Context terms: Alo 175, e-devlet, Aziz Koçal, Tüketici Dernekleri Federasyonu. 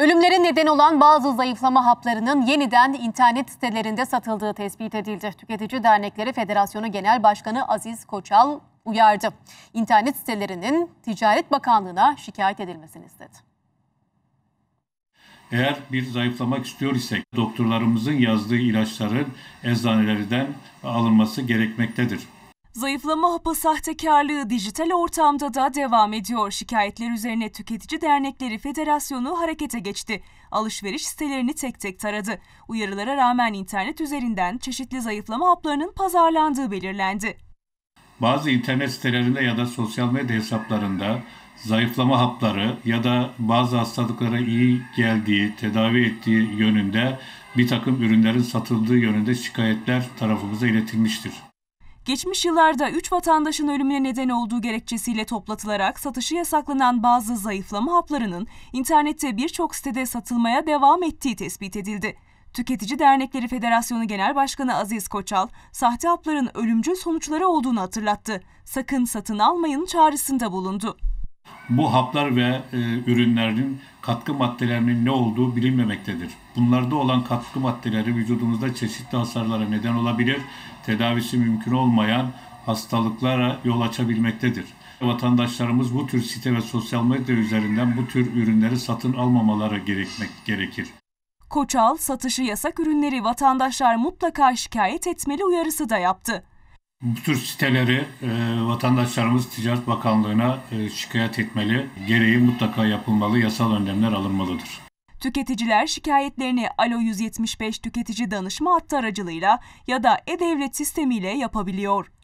Ölümlere neden olan bazı zayıflama haplarının yeniden internet sitelerinde satıldığı tespit edildi. Tüketici Dernekleri Federasyonu Genel Başkanı Aziz Koçal uyardı. İnternet sitelerinin Ticaret Bakanlığı'na şikayet edilmesini istedi. Eğer bir zayıflamak istiyor isek doktorlarımızın yazdığı ilaçların eczanelerden alınması gerekmektedir. Zayıflama hapı sahtekarlığı dijital ortamda da devam ediyor. Şikayetler üzerine Tüketici Dernekleri Federasyonu harekete geçti. Alışveriş sitelerini tek tek taradı. Uyarılara rağmen internet üzerinden çeşitli zayıflama haplarının pazarlandığı belirlendi. Bazı internet sitelerinde ya da sosyal medya hesaplarında zayıflama hapları ya da bazı hastalıklara iyi geldiği, tedavi ettiği yönünde bir takım ürünlerin satıldığı yönünde şikayetler tarafımıza iletilmiştir. Geçmiş yıllarda 3 vatandaşın ölümüne neden olduğu gerekçesiyle toplatılarak satışı yasaklanan bazı zayıflama haplarının internette birçok sitede satılmaya devam ettiği tespit edildi. Tüketici Dernekleri Federasyonu Genel Başkanı Aziz Koçal, sahte hapların ölümcül sonuçları olduğunu hatırlattı. Sakın satın almayın çağrısında bulundu. Bu haplar ve ürünlerin katkı maddelerinin ne olduğu bilinmemektedir. Bunlarda olan katkı maddeleri vücudumuzda çeşitli hasarlara neden olabilir, tedavisi mümkün olmayan hastalıklara yol açabilmektedir. Vatandaşlarımız bu tür site ve sosyal medya üzerinden bu tür ürünleri satın almamaları gerekir. Koçal, satışı yasak ürünleri vatandaşlar mutlaka şikayet etmeli uyarısı da yaptı. Bu tür siteleri vatandaşlarımız Ticaret Bakanlığı'na şikayet etmeli, gereği mutlaka yapılmalı, yasal önlemler alınmalıdır. Tüketiciler şikayetlerini Alo 175 tüketici danışma hattı aracılığıyla ya da e-devlet sistemiyle yapabiliyor.